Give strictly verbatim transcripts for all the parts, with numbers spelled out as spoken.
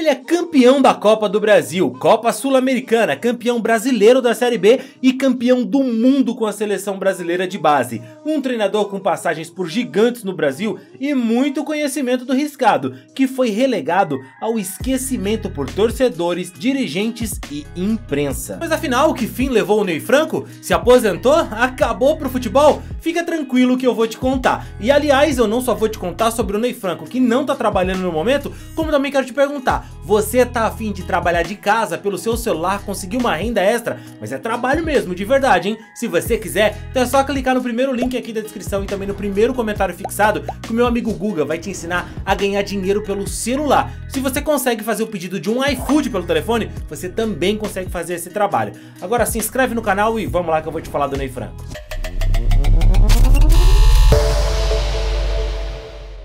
Ele é campeão da Copa do Brasil, Copa Sul-Americana, campeão brasileiro da Série B e campeão do mundo com a Seleção Brasileira de base. Um treinador com passagens por gigantes no Brasil e muito conhecimento do riscado, que foi relegado ao esquecimento por torcedores, dirigentes e imprensa. Mas afinal, que fim levou o Ney Franco? Se aposentou? Acabou pro futebol? Fica tranquilo que eu vou te contar. E aliás, eu não só vou te contar sobre o Ney Franco, que não tá trabalhando no momento, como também quero te perguntar, você tá afim de trabalhar de casa pelo seu celular, conseguir uma renda extra? Mas é trabalho mesmo, de verdade, hein? Se você quiser, então é só clicar no primeiro link aqui da descrição e também no primeiro comentário fixado que o meu amigo Guga vai te ensinar a ganhar dinheiro pelo celular. Se você consegue fazer o pedido de um iFood pelo telefone, você também consegue fazer esse trabalho. Agora se inscreve no canal e vamos lá que eu vou te falar do Ney Franco.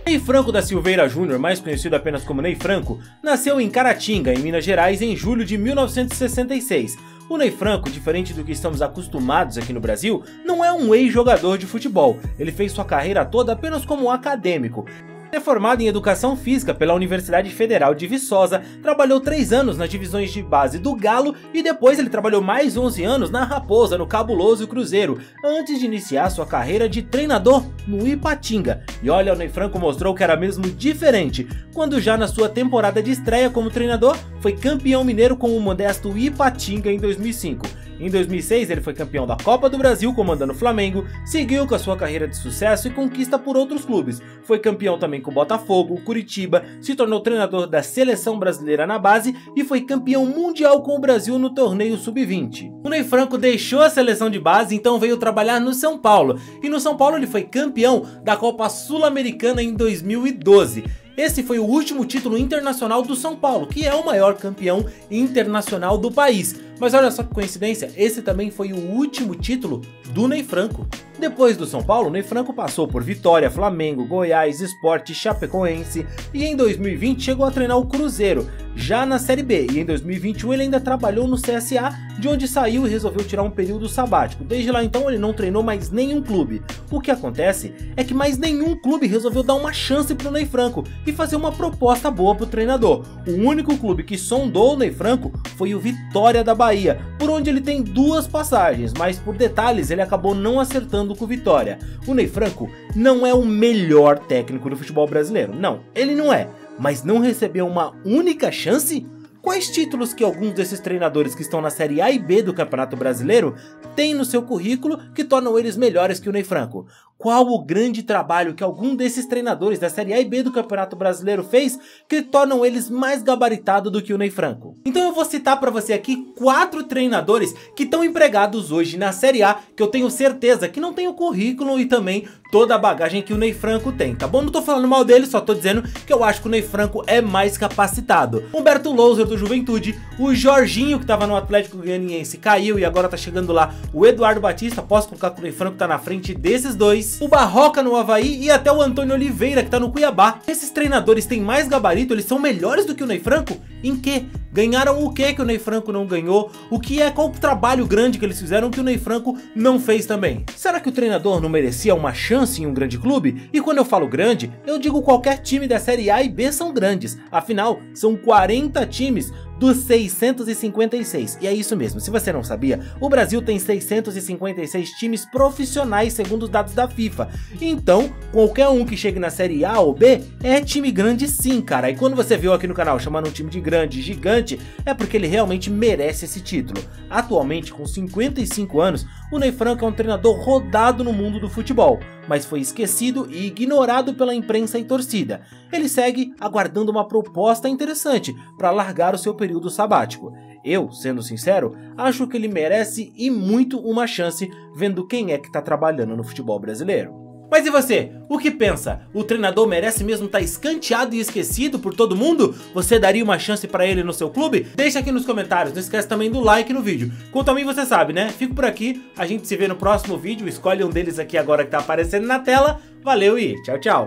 Ney Franco da Silveira Júnior, mais conhecido apenas como Ney Franco, nasceu em Caratinga, em Minas Gerais, em julho de mil novecentos e sessenta e seis. O Ney Franco, diferente do que estamos acostumados aqui no Brasil, não é um ex-jogador de futebol. Ele fez sua carreira toda apenas como acadêmico. É formado em Educação Física pela Universidade Federal de Viçosa, trabalhou três anos nas divisões de base do Galo e depois ele trabalhou mais onze anos na Raposa, no Cabuloso Cruzeiro, antes de iniciar sua carreira de treinador no Ipatinga. E olha, o Ney Franco mostrou que era mesmo diferente, quando já na sua temporada de estreia como treinador, foi campeão mineiro com o modesto Ipatinga em dois mil e cinco. Em dois mil e seis, ele foi campeão da Copa do Brasil comandando o Flamengo, seguiu com a sua carreira de sucesso e conquista por outros clubes. Foi campeão também com o Botafogo, Curitiba, se tornou treinador da Seleção Brasileira na base e foi campeão mundial com o Brasil no torneio sub vinte. O Ney Franco deixou a seleção de base, então veio trabalhar no São Paulo. E no São Paulo ele foi campeão da Copa Sul-Americana em dois mil e doze. Esse foi o último título internacional do São Paulo, que é o maior campeão internacional do país. Mas olha só que coincidência, esse também foi o último título do Ney Franco. Depois do São Paulo, Ney Franco passou por Vitória, Flamengo, Goiás, Sport, Chapecoense e em dois mil e vinte chegou a treinar o Cruzeiro, já na Série B, e em dois mil e vinte e um ele ainda trabalhou no C S A, de onde saiu e resolveu tirar um período sabático. Desde lá então ele não treinou mais nenhum clube. O que acontece é que mais nenhum clube resolveu dar uma chance pro Ney Franco e fazer uma proposta boa pro treinador. O único clube que sondou o Ney Franco foi o Vitória da Bahia, por onde ele tem duas passagens, mas por detalhes ele acabou não acertando com Vitória. O Ney Franco não é o melhor técnico do futebol brasileiro, não, ele não é, mas não recebeu uma única chance? Quais títulos que alguns desses treinadores que estão na Série A e B do Campeonato Brasileiro têm no seu currículo que tornam eles melhores que o Ney Franco? Qual o grande trabalho que algum desses treinadores da Série A e B do Campeonato Brasileiro fez que tornam eles mais gabaritados do que o Ney Franco? Então eu vou citar pra você aqui quatro treinadores que estão empregados hoje na Série A, que eu tenho certeza que não tem o currículo e também toda a bagagem que o Ney Franco tem, tá bom? Não tô falando mal dele, só tô dizendo que eu acho que o Ney Franco é mais capacitado. Humberto Lozer, do Juventude, o Jorginho, que tava no Atlético Guianiense, caiu e agora tá chegando lá o Eduardo Batista, posso colocar que o Ney Franco tá na frente desses dois, o Barroca no Havaí e até o Antônio Oliveira, que tá no Cuiabá. Esses treinadores têm mais gabarito, eles são melhores do que o Ney Franco? Em quê? Ganharam o que que o Ney Franco não ganhou? O que é, qual o trabalho grande que eles fizeram que o Ney Franco não fez também? Será que o treinador não merecia uma chance em um grande clube? E quando eu falo grande, eu digo qualquer time da Série A e B são grandes, afinal, são quarenta times dos seiscentos e cinquenta e seis, e é isso mesmo, se você não sabia, o Brasil tem seiscentos e cinquenta e seis times profissionais segundo os dados da FIFA, então qualquer um que chegue na Série A ou B é time grande sim, cara, e quando você viu aqui no canal chamando um time de grande, gigante, é porque ele realmente merece esse título. Atualmente, com cinquenta e cinco anos, o Ney Franco é um treinador rodado no mundo do futebol, mas foi esquecido e ignorado pela imprensa e torcida. Ele segue aguardando uma proposta interessante para largar o seu período sabático. Eu, sendo sincero, acho que ele merece e muito uma chance, vendo quem é que está trabalhando no futebol brasileiro. Mas e você? O que pensa? O treinador merece mesmo estar escanteado e esquecido por todo mundo? Você daria uma chance pra ele no seu clube? Deixa aqui nos comentários, não esquece também do like no vídeo. Quanto a mim você sabe, né? Fico por aqui, a gente se vê no próximo vídeo, escolhe um deles aqui agora que tá aparecendo na tela. Valeu e tchau, tchau!